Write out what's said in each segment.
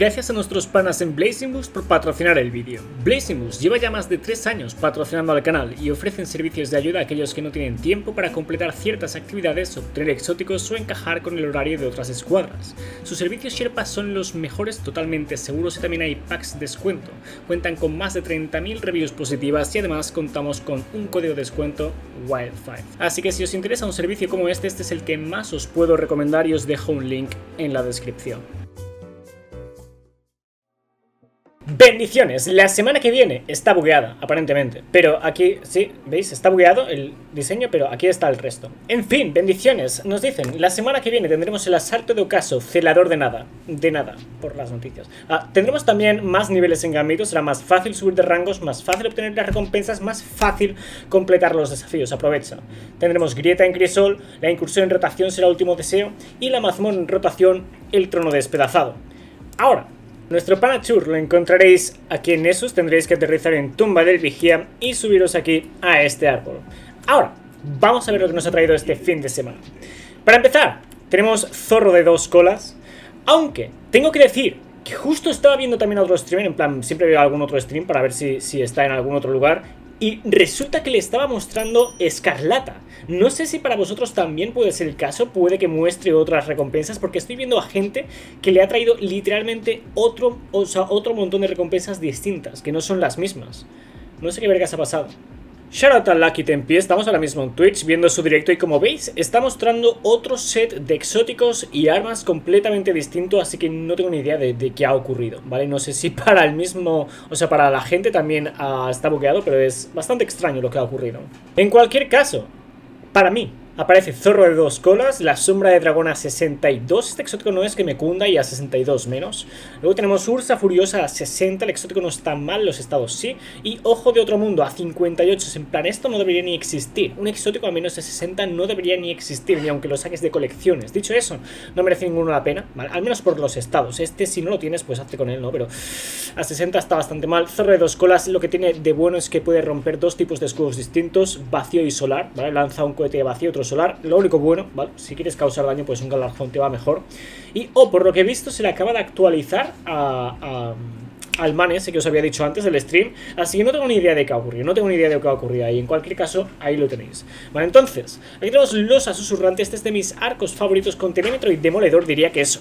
Gracias a nuestros panas en BlazingBoost por patrocinar el vídeo. BlazingBoost lleva ya más de 3 años patrocinando al canal y ofrecen servicios de ayuda a aquellos que no tienen tiempo para completar ciertas actividades, obtener exóticos o encajar con el horario de otras escuadras. Sus servicios Sherpa son los mejores, totalmente seguros, y también hay packs de descuento. Cuentan con más de 30.000 reviews positivas y además contamos con un código de descuento WILDFIVE. Así que si os interesa un servicio como este es el que más os puedo recomendar y os dejo un link en la descripción. Bendiciones, la semana que viene está bugueada, aparentemente, pero aquí, sí, veis, está bugueado el diseño, pero aquí está el resto. En fin, bendiciones, nos dicen, la semana que viene tendremos el asalto de ocaso, celador de nada, por las noticias. Tendremos también más niveles en Gambito, será más fácil subir de rangos, más fácil obtener las recompensas, más fácil completar los desafíos, aprovecha. Tendremos grieta en Crisol, la incursión en rotación será último deseo, y la mazmorra en rotación, el trono despedazado. Ahora, nuestro Panachur lo encontraréis aquí en Nessus, tendréis que aterrizar en Tumba del Vigía y subiros aquí a este árbol. Ahora, vamos a ver lo que nos ha traído este fin de semana. Para empezar, tenemos Zorro de 2 colas, aunque tengo que decir que justo estaba viendo también otro streamer, en plan, siempre veo algún otro stream para ver si está en algún otro lugar, y resulta que le estaba mostrando Escarlata. No sé si para vosotros también puede ser el caso, puede que muestre otras recompensas, porque estoy viendo a gente que le ha traído literalmente otro montón de recompensas distintas, que no son las mismas. No sé qué vergas ha pasado. Shoutout a Lucky Tempi, estamos ahora mismo en Twitch viendo su directo y como veis está mostrando otro set de exóticos y armas completamente distinto, así que no tengo ni idea de qué ha ocurrido, ¿vale? No sé si para el mismo, o sea, para la gente también está bugueado, pero es bastante extraño lo que ha ocurrido. En cualquier caso, para mí aparece Zorro de 2 colas, la sombra de dragón a 62, este exótico no es que me cunda y a 62 menos. Luego tenemos Ursa Furiosa a 60, el exótico no está mal, los estados sí. Y Ojo de Otro Mundo a 58, es en plan, esto no debería ni existir. Un exótico a menos de 60 no debería ni existir, ni aunque lo saques de colecciones. Dicho eso, no merece ninguno la pena, ¿vale? Al menos por los estados. Este, si no lo tienes, pues hazte con él, ¿no? Pero a 60 está bastante mal. Zorro de 2 colas, lo que tiene de bueno es que puede romper 2 tipos de escudos distintos, vacío y solar, ¿vale? Lanza un cohete vacío, otro solar, lo único bueno, ¿vale? Si quieres causar daño, pues un galardón te va mejor. Y, por lo que he visto, se le acaba de actualizar al man ese que os había dicho antes del stream, así que no tengo ni idea de qué ha ocurrido, no tengo ni idea de qué ha ocurrido ahí. En cualquier caso, ahí lo tenéis. Vale, entonces, aquí tenemos Losa Susurrante, este es de mis arcos favoritos, con Telémetro y Demoledor diría que es...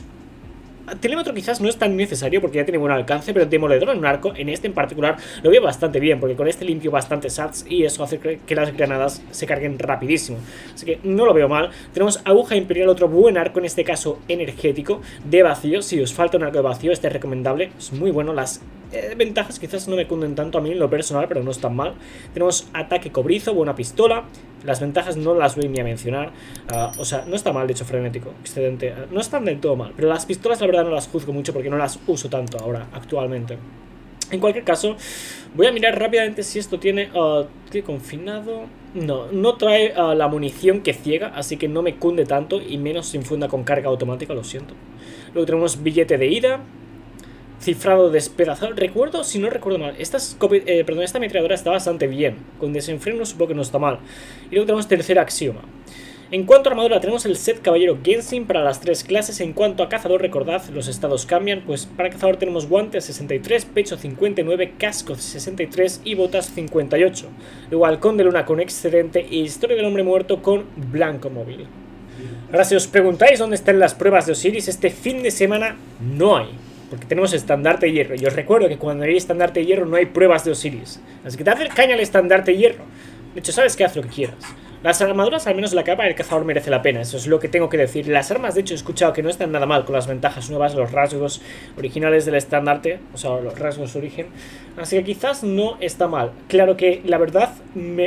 Telémetro quizás no es tan necesario porque ya tiene buen alcance, pero Demoledor en un arco, en este en particular, lo veo bastante bien, porque con este limpio bastantes sats y eso hace que las granadas se carguen rapidísimo, así que no lo veo mal. Tenemos Aguja Imperial, otro buen arco, en este caso energético, de vacío. Si os falta un arco de vacío, este es recomendable, es muy bueno. Las ventajas quizás no me cunden tanto a mí en lo personal, pero no es tan mal. Tenemos Ataque Cobrizo, buena pistola. Las ventajas no las voy ni a mencionar. O sea, no está mal, de hecho, frenético. Excelente. No están del todo mal. Pero las pistolas, la verdad, no las juzgo mucho porque no las uso tanto ahora, actualmente. En cualquier caso, voy a mirar rápidamente si esto tiene... ¿qué? Confinado... No trae la munición que ciega, así que no me cunde tanto y menos se infunda con carga automática, lo siento. Luego tenemos Billete de Ida... Cifrado Despedazado. Recuerdo, si no recuerdo mal, esta ametralladora está bastante bien. Con Desenfreno supongo que no está mal. Y luego tenemos Tercer Axioma. En cuanto a armadura, tenemos el set Caballero Genshin para las 3 clases. En cuanto a cazador, recordad, los estados cambian. Pues para cazador tenemos guantes 63, pecho 59, casco 63 y botas 58. Luego Halcón de Luna con Excedente y Historia del Hombre Muerto con Blanco Móvil. Ahora, si os preguntáis dónde están las pruebas de Osiris, este fin de semana no hay, porque tenemos estandarte de hierro. Y os recuerdo que cuando hay estandarte de hierro no hay pruebas de Osiris. Así que te haces caña al estandarte de hierro. De hecho, sabes que haz lo que quieras. Las armaduras, al menos la capa del cazador, merece la pena. Eso es lo que tengo que decir. Las armas, de hecho, he escuchado que no están nada mal, con las ventajas nuevas, los rasgos originales del estandarte. O sea, los rasgos origen. Así que quizás no está mal. Claro que, la verdad,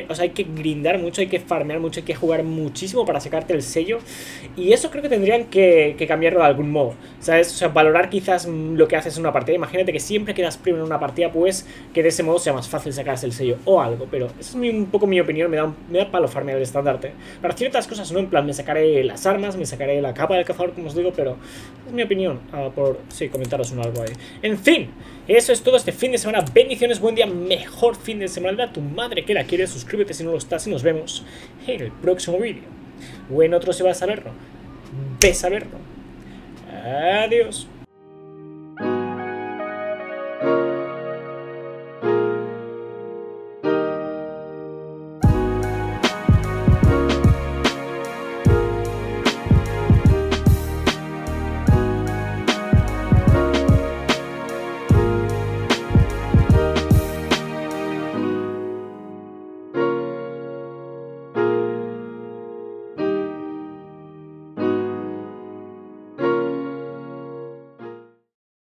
o sea, hay que grindar mucho, hay que farmear mucho, hay que jugar muchísimo para sacarte el sello. Y eso creo que tendrían que cambiarlo de algún modo, ¿sabes? O sea, valorar quizás lo que haces en una partida. Imagínate que siempre quedas primero en una partida, pues que de ese modo sea más fácil sacarse el sello o algo. Pero esa es un poco mi opinión, me da palo farmear el estandarte. Para ciertas cosas no, en plan, me sacaré las armas, me sacaré la capa del cazador, como os digo, pero es mi opinión. Sí, comentaros un algo ahí. En fin, eso es todo este fin de semana. Bendiciones, buen día, mejor fin de semana. Dale a tu madre que la quiere, suscríbete si no lo estás y nos vemos en el próximo vídeo. O en otro si vas a verlo. Ves a verlo. Adiós.